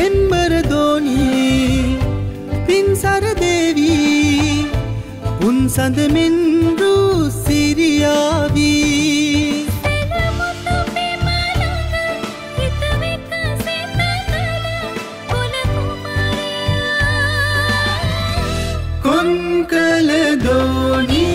ब्रह्मर दोनी pincer देवी पुंसद मिंद्रू सिरियावी कुंकल दोनी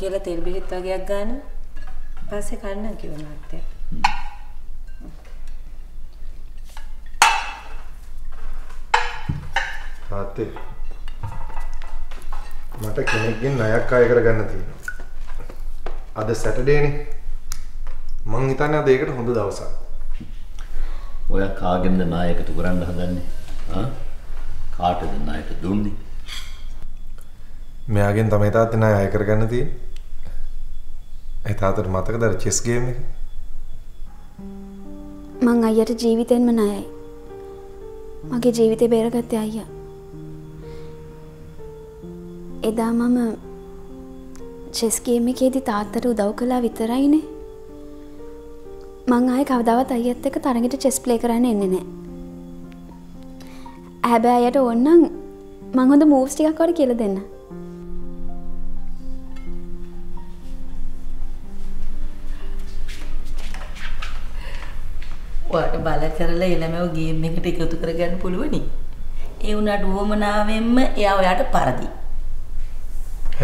කියලා තෙල් බෙහෙත් වගේක් ගන්න. පස්සේ කන්නම් කියලා මාත්‍යා. තාත්තේ මට කෙනෙක්ගෙන් ණයක් ආය කරගන්න තියෙනවා. අද සැටර්ඩේ නේ. මං හිතන්නේ අද ඒකට හොඳ දවසක්. ඔයා කාගෙන්ද ණය එකතු කරන්න හදන්නේ? කාටද ණයට දුන්නේ? मैं आगे तमें तात ना आय कर गन थी ऐतातर माता का दर चेस गेम है माँग आया रे जीवित एन मनाया है माँगे जीविते बेरा करते आया इदामा मैं चेस गेम में के दी तातर उदाव कला वितरा ही ने माँग आये खावदावा ताया ते का तारंगे चेस प्ले कराने इन्हें ऐबे आया तो ओन्ना माँगों तो मूव्स टिका कर केला देना वाट बाला करला इलामेव गेम මේකට එකතු කර ගන්න පුළුවනි. ඒ උනාට වොමනාවෙන්ම එයා ඔයාට පරදි.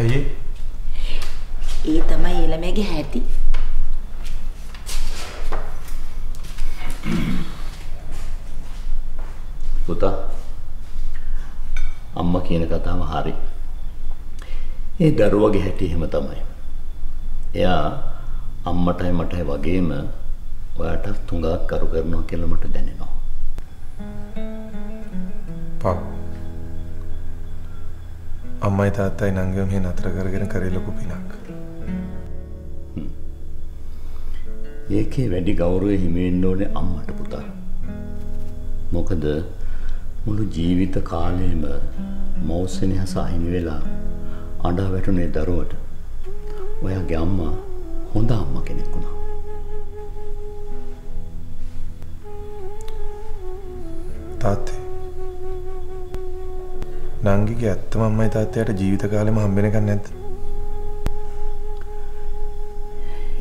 ඇයි? ඒ තමයි ඉලමේගේ හැටි. පුතා. අම්මා කියන කතාව හරි. ඒ දරුවගේ හැටි එහෙම තමයි. එයා අම්මටයි මටයි වගේම वाटा तुंगा करो करना केला मटे देने ना पाप अम्मा इताता इनांगे में नात्रा कर गिरन करेलो को पिनाक ये के वैडी गावरो ये हिमेंडो ने अम्मा ट पुता मोकद मुलो जीवित काले में मौसे ने हसाई निवेला आंधा बैठो ने दरोट वया के अम्मा होंदा अम्मा के ने कुना නංගිගේ ඇත්තම අම්මයි තාත්තයාට ජීවිත කාලෙම හම්බෙන්නකන් නැද්ද?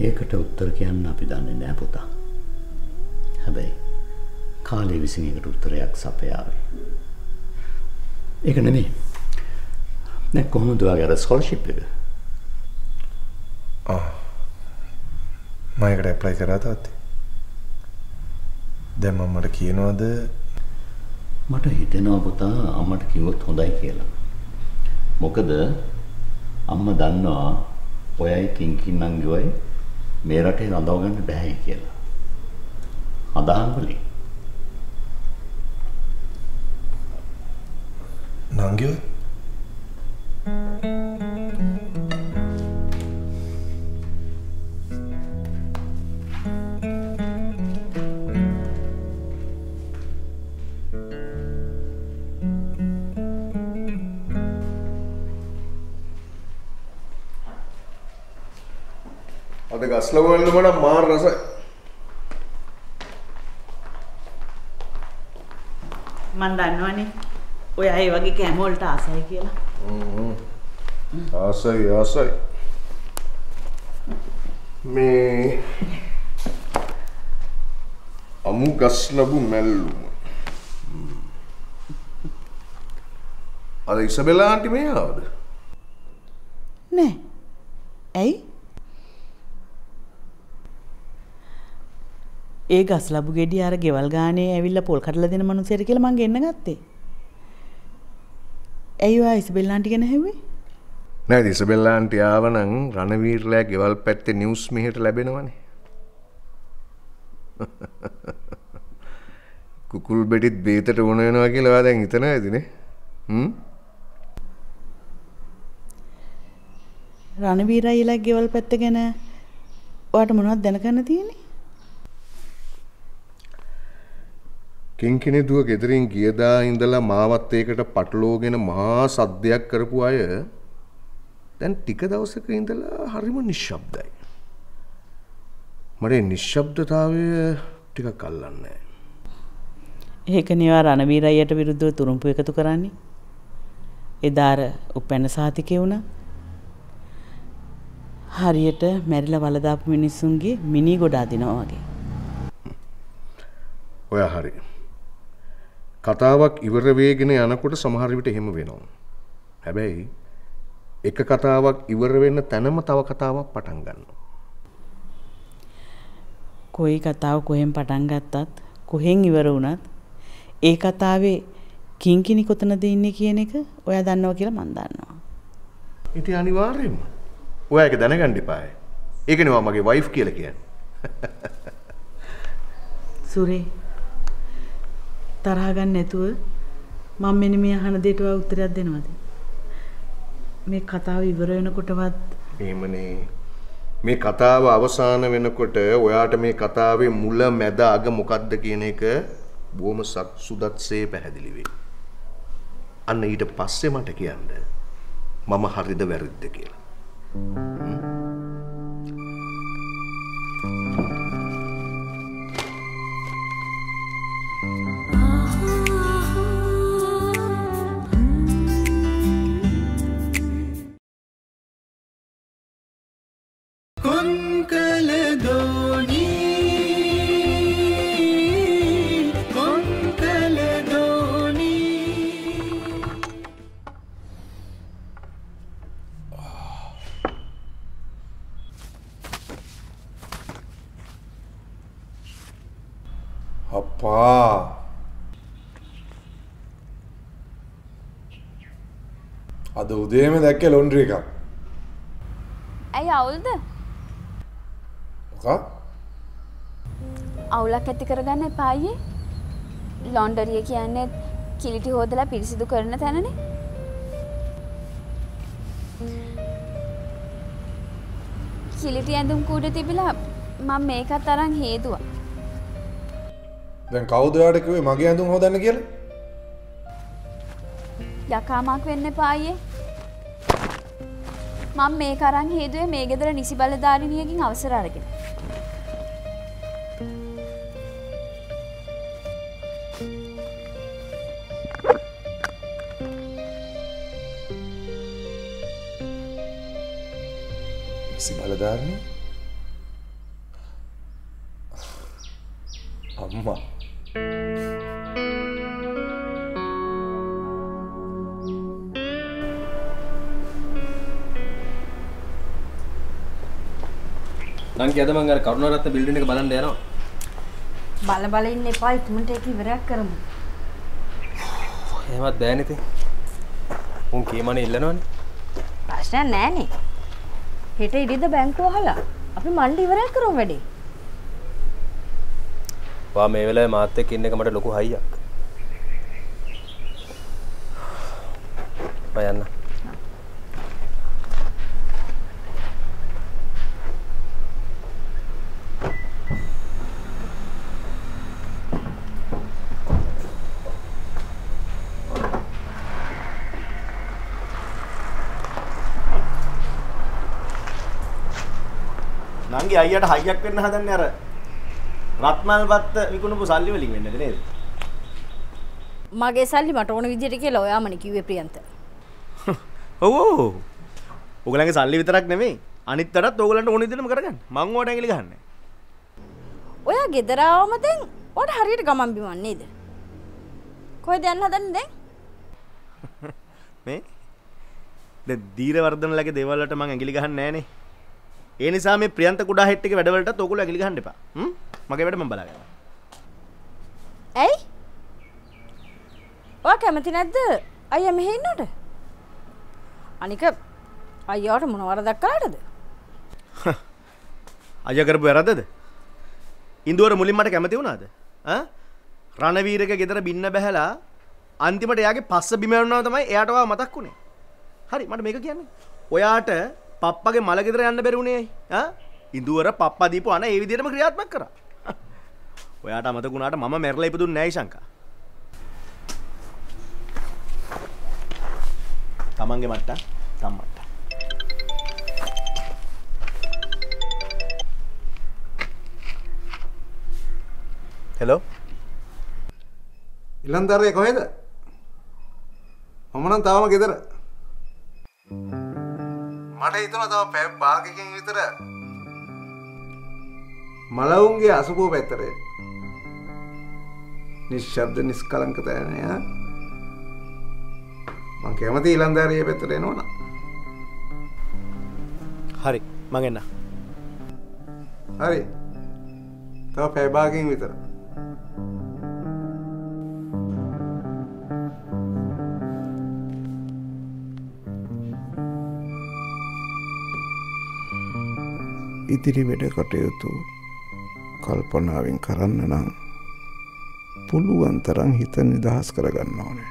ඒකට උත්තර කියන්න අපි දන්නේ නැහැ පුතා. හැබැයි කාලේ විසින් ඒකට උත්තරයක් සපයාවේ. ඒක නෙමෙයි. දැන් කොහොමද ඔයාගේ අර ස්කෝලර්ෂිප් එක? ආ. මම ඒකට ඇප්ලයි කරා තාත්තේ. දැන් මමට කියනවාද मट हिटना पुता अम्मट किवत होंदाई केला मोकद अम्म दन्ना ओयाई किंकी नंगिवई मेरटे नंदवगन्न बॅई केला अदांगुली नंगिव बड़ा मार रहा अरे इसबेला आंटी में एक असलबू गेडी यार गेवल गाने एविल्ला पोल खटला देना मनु सेर केला मांगे ना गाते ऐयो इसबेला आंटी के नहीं हुए नहीं इसबेला आंटी आवना रणवीर ले गेवल पैते न्यूज़ में हिट लेबे ना वाने कुकुल बेटी बेहतर उन्हें ना आके लगा देंगे इतना है दिने रणवीरा ये ले गेवल पैते के ना वाट मनुआत देना का नहीं है किंकिने दुआ गेदरिंग गियदा इंदला मावत्ते एकट पटलोगेन महा सद्यक करपु आय දැන් ටික දවසක ඉඳලා හරිම නිශ්ශබ්දයි මරේ නිශ්ශබ්දතාවය ටිකක් අල්ලන්නේ ඒක නිවාරණ වීරයට විරුද්ධව තුරුම්පු එකතු කරන්නේ එදාර උපැන්න සාතිකේ වුණා හරියට මැරිලා වල දාපු මිනිසුන්ගේ මිනි ගොඩ අදිනවා වගේ ඔය හරිය කතාවක් ඉවර වෙගෙන යනකොට සමහර විට එහෙම වෙනවා. හැබැයි එක කතාවක් ඉවර වෙන්න තැනම තව කතාවක් පටන් ගන්නවා. કોઈ කතාව කොහෙන් පටන් ගත්තත් කොහෙන් ඉවර වුණත් ඒ කතාවේ කිංකිණි කොතනද ඉන්නේ කියන එක ඔයා දන්නවා කියලා මම දන්නවා. ඉතින් අනිවාර්යයෙන්ම ඔයා ඒක දැනගන්න ඉපායි. ඒක නෙවෙයි මගේ වයිෆ් කියලා කියන්නේ. සුරේ තරහ ගන්න නැතුව මම මෙන්න මේ අහන දෙයට ඔය උත්තරයක් දෙනවද මේ කතාව ඉවර වෙනකොටවත් එහෙමනේ මේ කතාව අවසන් වෙනකොට ඔයාට මේ කතාවේ මුල මැද අග මොකද්ද කියන එක බොහොම සුදත්සේ පැහැදිලි වෙයි අන්න ඊට පස්සේ මට කියන්න මම හරිද වැරද්ද කියලා उदय में देख के लॉन्ड्री का ऐ आउल द का आउला කැටි කරගන්න එපායි ලොන්ඩරිය කියන්නේ කිලිටි හොදලා පිරිසිදු කරන තැනනේ කිලිටි ඇඳුම් කූඩේ තිබිලා මම මේකත් අරන් හේදුවා දැන් කවුද ඔයාට කිව්වේ මගේ ඇඳුම් හොදන්න කියලා යකාමක් වෙන්න එපායි මම මේ කරන් හේදුවේ මේ ගෙදර නිසි බලධාරිණියකින් අවසර අරගෙන. si bala darni? Amma. Nan kiyada mangara Karunaratna building එක බලන්න යනවා. බල බල ඉන්න එපා ඉක්මනට ඒක ඉවරයක් කරමු. එහෙමත් බෑනේ ඉතින්. උන් කීමනේ ඉල්ලනවනේ. ප්‍රශ්න නැහැ නේ. හෙට ඉදිරියද බැංකුව අහලා අපි මණ්ඩි ඉවරයක් කරමු වැඩේ. වා මේ වෙලාවේ මාත් එක්ක ඉන්න එක මට ලොකු හයියක්. බයන්න. නංගි අයියට හයියක් වෙන්න හදන්නේ අර රත්මල්පත්ත විකුණපු සල්ලි වලින් වෙන්නද නේද? මගේ සල්ලි මට ඕන විදියට කියලා ඔයාමනේ කිව්වේ ප්‍රියන්ත. ඔව් ඔව්. ඔයගලගේ සල්ලි විතරක් නෙමෙයි අනිත් පැත්තත් ඔයගලන්ට ඕන විදියටම කරගන්න. මං ඕට ඇඟිලි ගහන්නේ. ඔයා ගෙදර ආවම දැන් ඔයාට හරියට ගමන් බිමන් නේද? කොහෙද යන්න හදන්නේ දැන්? මේ දැන් දීරවර්ධනලගේ දේවල් වලට මං ඇඟිලි ගහන්නේ නැහනේ. ඒ නිසා මේ ප්‍රියන්ත කුඩා හෙට් එකේ වැඩවලටත් ඔයගොල්ලෝ ඇඟිලි ගහන්න එපා. මගේ වැඩ මම බලාගෙන. ඇයි? ඔයා කැමති නැද්ද? අයියා මෙහෙ ඉන්නට? අනික අයියාට මොන වරදක් කළාටද? අයියා කරපු වැරද්දද? ඉන්දුවර මුලින් මට කැමති වුණාද? රණවීරගේ ගෙදර බින්න බැහැලා අන්තිමට එයාගේ පස්ස බිම වුණාම තමයි එයාට වා මතක් වුණේ. හරි මට මේක කියන්නේ. ඔයාට පප්පගේ මල ගෙදර යන්න බැරි උනේ ඇයි? ඉඳුවර පප්පා දීපු අන ඒ විදිහටම ක්‍රියාත්මක කරා. ඔයාට අමතක වුණාට මම මැරලා ඉපදුන්නේ නැහැ ශංකා. තමන්ගේ මට්ටා තම්මට්ටා. හෙලෝ. ඉලන්දාරේ කොහෙද? මම නම් තාම ගෙදර. මට හිතනවා තව පැය භාගකින් විතර මලවුන්ගේ අසුබෝ පැතරේ නිශ්ශබ්ද නිස්කලංක තැන යා මං කැමති ඊළඳාරියේ පැතර එනවනම් හරි මං එන්න හරි තව පැය භාගකින් විතර ඉදිරි වැඩ කටයුතු කල්පනාවෙන් කරන්න නම් පුළුවන් තරම් හිත නිදහස් කරගන්න ඕනේ.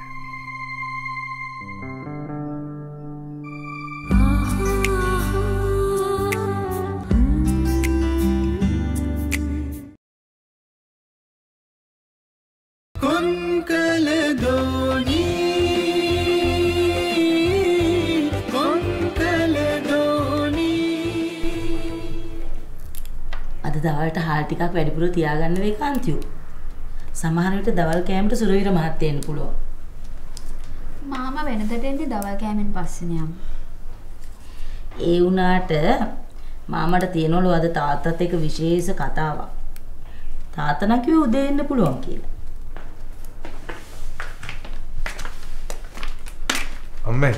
දවල්ට හාල් ටිකක් වැඩිපුර තියාගන්න වෙයි කාන්තියෝ. සමහර විට දවල් කෑමට සුරවීර මහත් වෙන්න පුළුවන්. මාමා වෙනදට එන්නේ දවල් කෑමෙන් පස්සේනේ යම්. ඒ වුණාට මාමට තියනවලු අද තාත්තත් එක්ක විශේෂ කතාවක්. තාත්තා නම් කිව්වේ උදේ එන්න පුළුවන් කියලා. අම්මේ.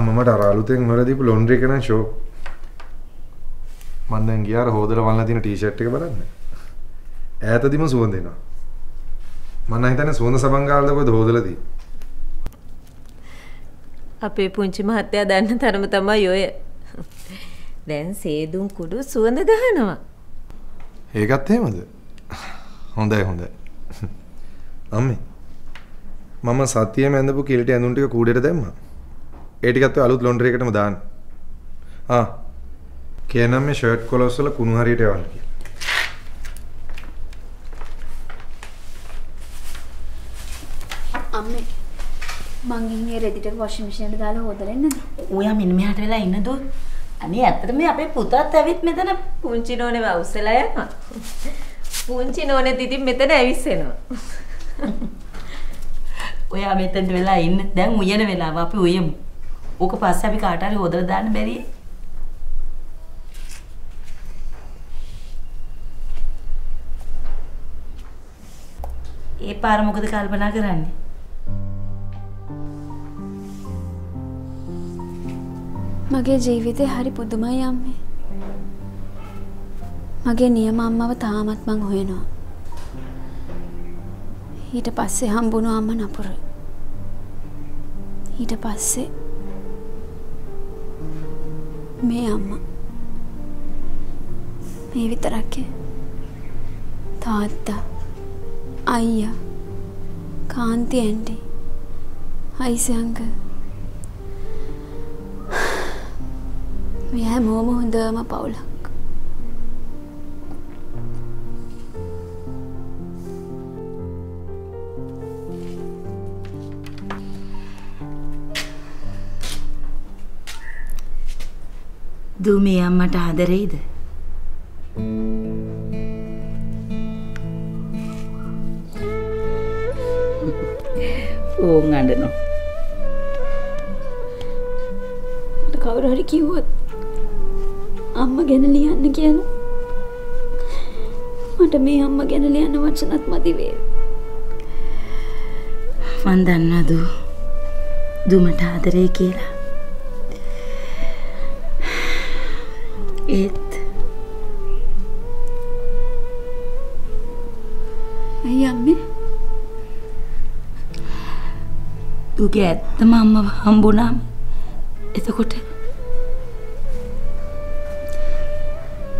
අම්මට අලුතෙන් හොර දීපු ලොන්ඩ්‍රි එක නම් ෂෝ. මන් දැන් ගියාර හොදලා වල්ලා තියෙන ටී-ෂර්ට් එක බලන්න. ඈතදිම සුවඳ එනවා. මම හිතන්නේ සුවඳ සබන් ගාලද කොහෙද හොදලා තියෙන්නේ. අපේ පුංචි මහත්තයා දන්න තරම තමයි ඔය. දැන් සේදුම් කුඩු සුවඳ ගහනවා. ඒකත් එහෙමද? හොඳයි හොඳයි. අම්මේ. මම සතියෙම ඇඳපු කිලිටි ඇඳුම් ටික කූඩේට දැම්මා. ඒ ටිකත් ඔය අලුත් ලොන්ඩ්‍රි එකටම දාන්න. ආ කියනනම් මේ ෂර්ට් කොලස් වල කුණු හරියට යවන්න කියලා. අම්මේ මං ගිහින් රෙඩිට වොෂින් මැෂින් එකට දාලා හොදලා එන්නද? ඔයා මෙන්න මෙහාට වෙලා ඉන්නද? අනේ ඇත්තටම අපේ පුතාත් ඇවිත් මෙතන පුංචි නෝනේ වවුස්සලා යනවා. පුංචි නෝනේ දිදි මෙතන ඇවිස්සෙනවා. ඔයා මෙතන වෙලා ඉන්න දැන් උයන වෙලාව අපි උයමු. ऊके पास अभी काटारी उदर दाने बेरी ये पार मुकद काल बना कर आने मगे जीविते हरी पुदुमाई आम्मे मगे नियम अम्माव තාමත් මං හොයනවා ඊට පස්සේ හම්බුණා අම්ම නපුර ඊට පස්සේ මේ අම්මා මේ විතරක් තාත්තා අයියා කාන්ති ඇන්ටි හයිසි අංකල් මේ හැමෝම හොඳම පවුලක් දු මේ අම්මට ආදරෙයිද ඕන් අඬනවා. මට කවුරු හරි කිව්වොත් අම්මා ගැන ලියන්න කියලා. මට මේ අම්මා ගැන ලියන්න වචනත් මදි වේ. මන් දන්නා දු මට ආදරේ කියලා. ඒත් අයියම්මේ දුගේ ඇත්තම අම්මව හම්බුණාම එතකොට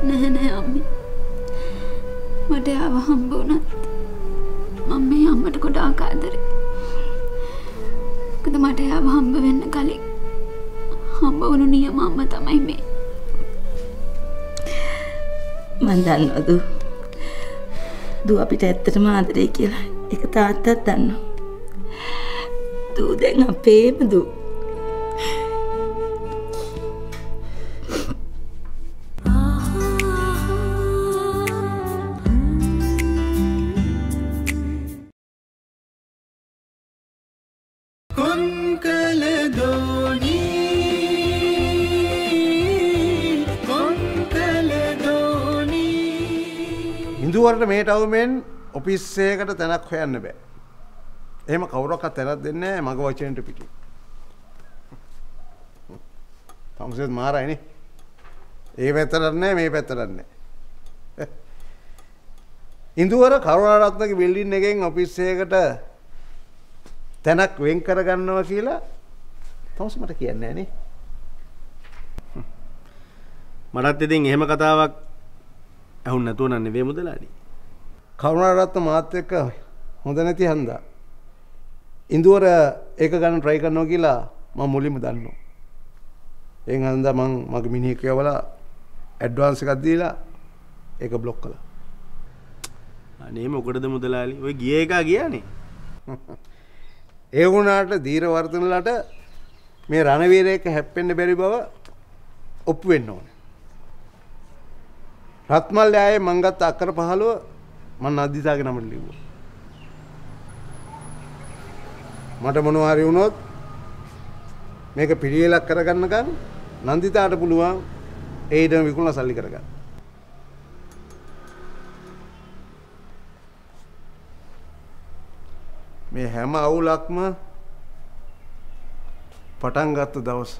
නෑ අම්මේ මට ආව හම්බුණත් මම මේ අම්මට ගොඩාක් ආදරේ මොකද මට ආව හම්බ වෙන්න කලින් හම්බ වුණු නියම අම්ම තමයි මේ මන් දන්නවා දු අපිට ඇත්තටම ආදරේ කියලා ඒක තාත්තත් දන්නවා दू देंगा पेम दू हिंदू वर्ग में टाउ में ऑफिस से कट तना खोया नबे එහෙම කවුරක්වත් තරහ දෙන්නේ නැහැ මගේ වචනෙට පිටු. තමුසෙත් මාරයිනේ. ඒ පැත්තට නැහැ මේ පැත්තට නැහැ. ඉන්දුවර කරුණාරත්නගේ බිල්ඩින් එකෙන් ඔෆිස් එකකට තැනක් වෙන් කරගන්නවා කියලා තමුස මට කියන්නේ නැහැ නේ. මරත් ඉතින් එහෙම කතාවක් ඇහුන්නේ නැතුව නන්නේ වේ මුදලානි. කරුණාරත්න මාත් එක්ක හොඳ නැති හන්දා इंदूर एक गान ट्राई करना होगा माँ मूली में दान एक अंदा मांग मग मिनी क्या वाला एडवांस का दिला एक ब्लॉक कला नहीं मुकड़ दे मुदला आली वो गिये का गिया नहीं एक उनाट धीर वर्तन लाट मैं रानवीर एक हैप्पीन बेरी बाबा उपवेन नॉन रत्मल आए मंगा ताकर पहालो मन नादी सागे ना मर ली वो मट मनोहारी उन्होंने मेरे पीढ़ी लग कर नका नंदिता आट पुलवा एड विकुल साली करगा मैं हेम आउलाकम पटांगत दवस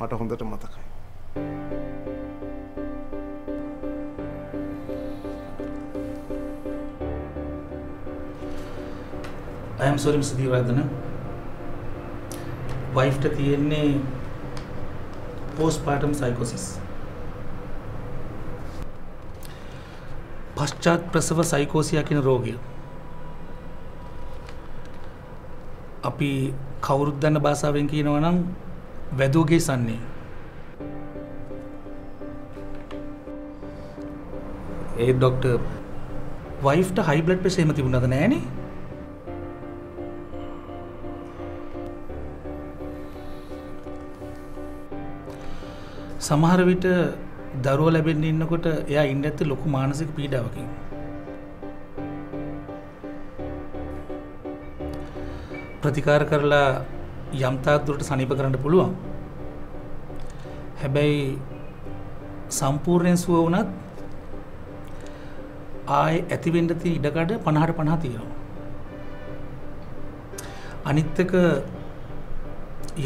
मट होंदट मतक I am sorry Mr. Deevaradhana wife ta tiyenne postpartum psychosis paschat prasava psychosis කියන රෝගය අපි කවුරුත් දන්න භාෂාවෙන් කියනවා නම් වැදෝගේ සන්නේ ඒ doctor wife ta high blood pressure එහෙම තිබුණාද නෑනේ සමහර විට දරුවා ලැබෙන්න ඉන්නකොට එයා ඉන්නේ ඇත්තේ ලොකු මානසික පීඩාවකින්. ප්‍රතිකාර කරලා යම්තාක් සනීප කරන්න පුළුවන්. හැබැයි සම්පූර්ණයෙන් සුව වුණත් ආයේ ඇති වෙන්න තියෙන ඉඩකඩ 50ට 50 තියෙනවා. අනිත් එක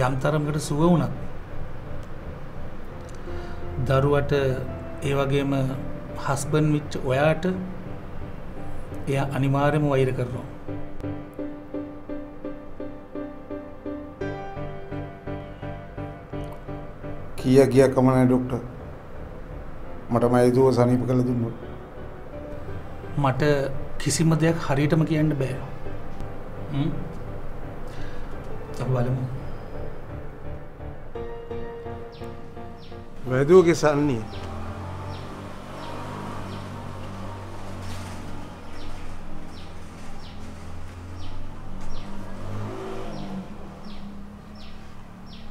යම්තරමකට සුව වුණත් දරුවට ඒ වගේම හස්බන්ඩ් මිච් ඔයාට එයා අනිවාර්යයෙන්ම වෛර කරනවා. किया गया कमन है डॉक्टर मट मैं दो सानी पकड़ दूँ मट किसी मत देख हरीट में किया एंड बे तब वाले में वैद्यों के साल नहीं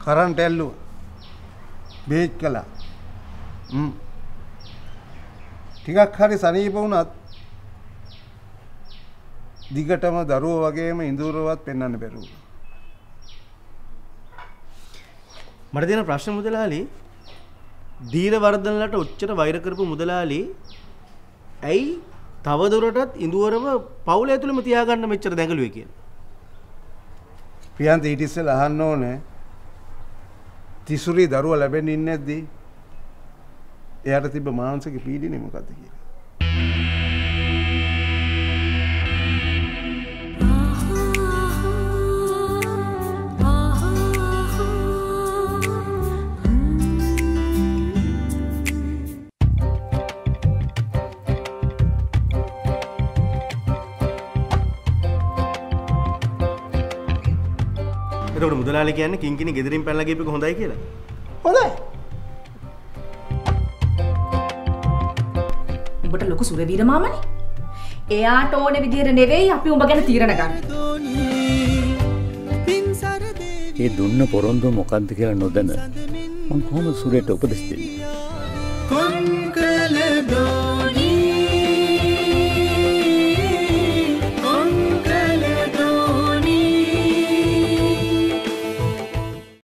है करंट एल्लू बेच कला ठीक है खरी सानी पहुना दिगट में दरू वगे में इंदूरवाद पेन्ना ने पेरू मरदेना प्रश्न मुदलाली धीर वर्धन लाट उच्चर वायर करपु मुदलाली ऐ तवदुरटत इंदूरव पावले तुले मतियागन्न मेच्चर देंगल वेकियन प्रियांत ईटिसल अहन्नो ने තිසුරි දරුවා ලැබෙන්නේ නැද්දී එයාට තිබ්බ මානසික පීඩනය මොකද්ද කියලා එතකොට මුදලාලි කියන්නේ කිංකිණි ගෙදරින් පැනලා ගියපෙක හොඳයි කියලා. හොඳයි. උඹට ලොකු සුරවීර මාමනේ. එයාට ඕනේ විදියට නෙවෙයි අපි උඹ ගැන තීරණ ගන්න. ඒ දුන්න පොරොන්දු මොකද්ද කියලා නොදැන මං කොහොමද සුරේට උපදෙස් දෙන්නේ?